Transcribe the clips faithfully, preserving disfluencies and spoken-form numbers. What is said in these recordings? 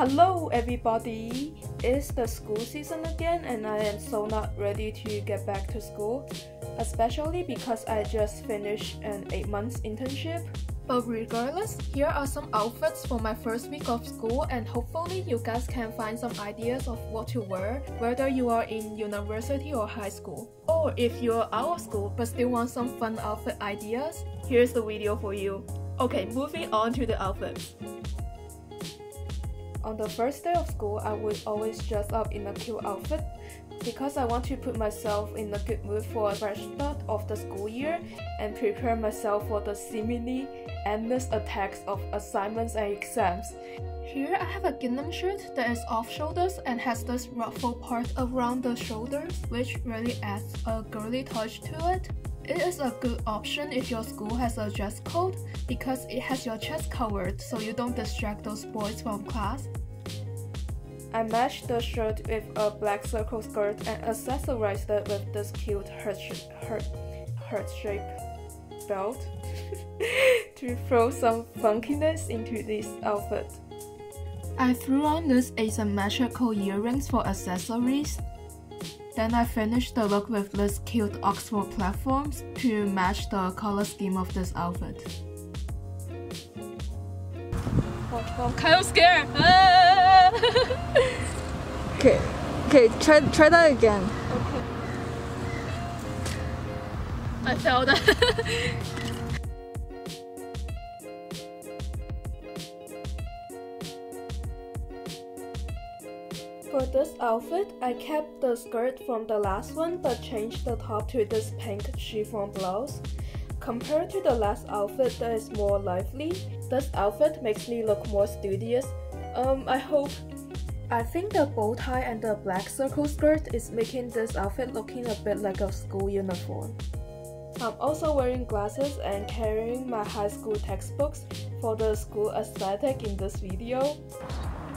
Hello everybody! It's the school season again and I am so not ready to get back to school, especially because I just finished an eight month internship. But regardless, here are some outfits for my first week of school and hopefully you guys can find some ideas of what to wear, whether you are in university or high school. Or if you are out of school but still want some fun outfit ideas, here's the video for you. Okay, moving on to the outfits. On the first day of school, I would always dress up in a cute outfit because I want to put myself in a good mood for a fresh start of the school year and prepare myself for the seemingly endless attacks of assignments and exams. Here I have a gingham shirt that is off shoulders and has this ruffled part around the shoulders, which really adds a girly touch to it. It is a good option if your school has a dress code because it has your chest covered so you don't distract those boys from class. I matched the shirt with a black circle skirt and accessorized it with this cute heart-shaped belt to throw some funkiness into this outfit. I threw on these asymmetrical earrings for accessories. Then I finished the look with these cute Oxford platforms to match the color scheme of this outfit. I'm kind of scared! Ah! okay, okay, try, try that again. Okay. I failed that. For this outfit, I kept the skirt from the last one but changed the top to this pink chiffon blouse. Compared to the last outfit that is more lively, this outfit makes me look more studious. Um, I hope. I think the bow tie and the black circle skirt is making this outfit looking a bit like a school uniform. I'm also wearing glasses and carrying my high school textbooks for the school aesthetic in this video.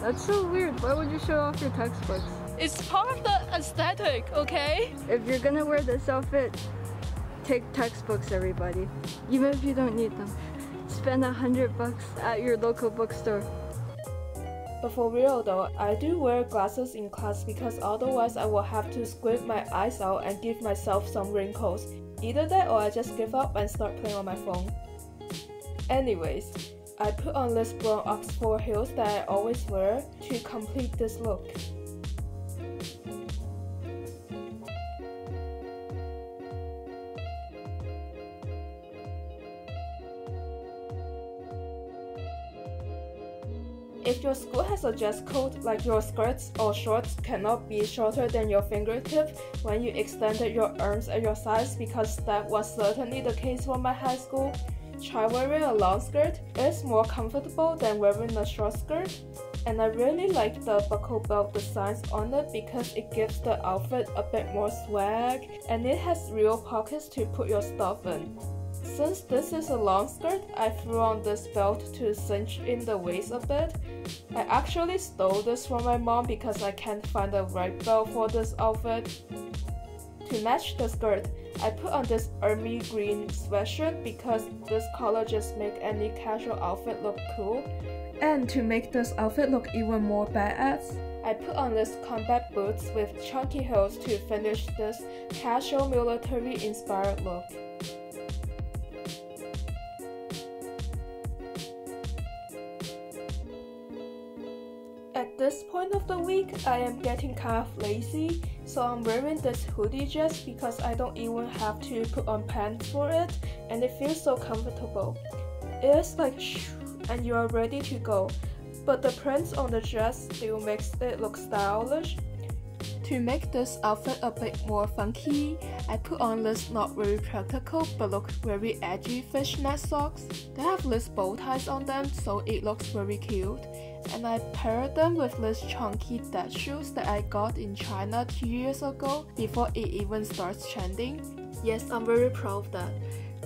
That's so weird. Why would you show off your textbooks? It's part of the aesthetic, okay? If you're gonna wear this outfit, take textbooks, everybody. Even if you don't need them. Spend a hundred bucks at your local bookstore. But for real though, I do wear glasses in class because otherwise I will have to squint my eyes out and give myself some wrinkles. Either that or I just give up and start playing on my phone. Anyways. I put on these brown Oxford heels that I always wear to complete this look. If your school has a dress code, like your skirts or shorts cannot be shorter than your fingertip when you extended your arms at your sides, because that was certainly the case for my high school. Try wearing a long skirt. It's more comfortable than wearing a short skirt, and I really like the buckle belt designs on it because it gives the outfit a bit more swag and it has real pockets to put your stuff in. Since this is a long skirt, I threw on this belt to cinch in the waist a bit. I actually stole this from my mom because I can't find the right belt for this outfit. To match the skirt, I put on this army green sweatshirt because this color just makes any casual outfit look cool. And to make this outfit look even more badass, I put on these combat boots with chunky heels to finish this casual military-inspired look. At this point of the week, I am getting kind of lazy, so I'm wearing this hoodie just because I don't even have to put on pants for it and it feels so comfortable. It's like shh and you are ready to go, but the prints on the dress still makes it look stylish. To make this outfit a bit more funky, I put on this not very practical but look very edgy fishnet socks. They have these bow ties on them so it looks very cute. And I paired them with these chunky dad shoes that I got in China two years ago before it even starts trending. Yes, I'm very proud of that.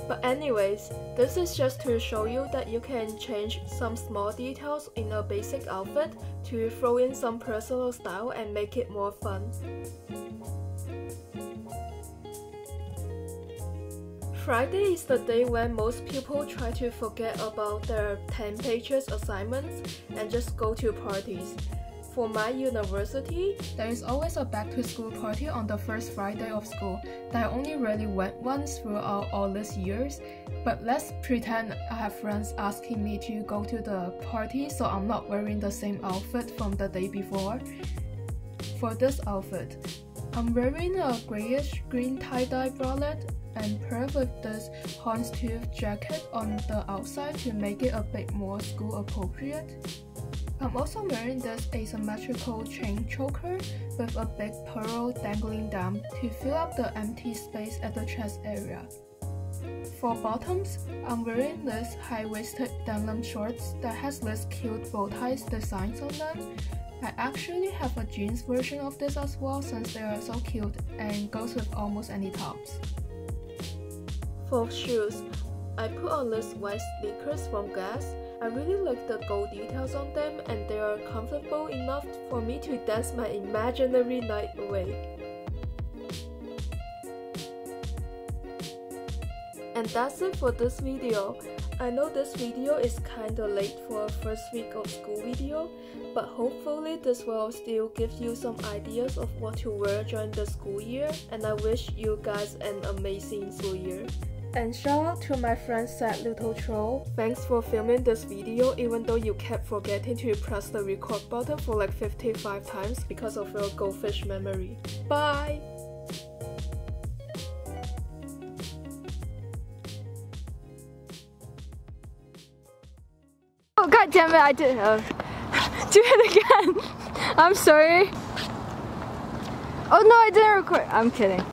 But anyways, this is just to show you that you can change some small details in a basic outfit to throw in some personal style and make it more fun. Friday is the day when most people try to forget about their ten pages assignments and just go to parties. For my university, there is always a back-to-school party on the first Friday of school that I only really went once throughout all these years, but let's pretend I have friends asking me to go to the party so I'm not wearing the same outfit from the day before. For this outfit, I'm wearing a greyish green tie-dye bralette and paired with this horn-tooth jacket on the outside to make it a bit more school-appropriate. I'm also wearing this asymmetrical chain choker with a big pearl dangling down to fill up the empty space at the chest area. For bottoms, I'm wearing this high-waisted denim shorts that has these cute bow ties designs on them. I actually have a jeans version of this as well since they are so cute and goes with almost any tops. For shoes, I put on these white sneakers from Guess. I really like the gold details on them and they are comfortable enough for me to dance my imaginary night away. And that's it for this video. I know this video is kinda late for a first week of school video, but hopefully this will still give you some ideas of what to wear during the school year, and I wish you guys an amazing school year. And shout out to my friend Sad Little Troll. Thanks for filming this video even though you kept forgetting to press the record button for like fifty-five times because of your goldfish memory. Bye! Oh god damn it, I did uh, do it again. I'm sorry. Oh no, I didn't record. I'm kidding.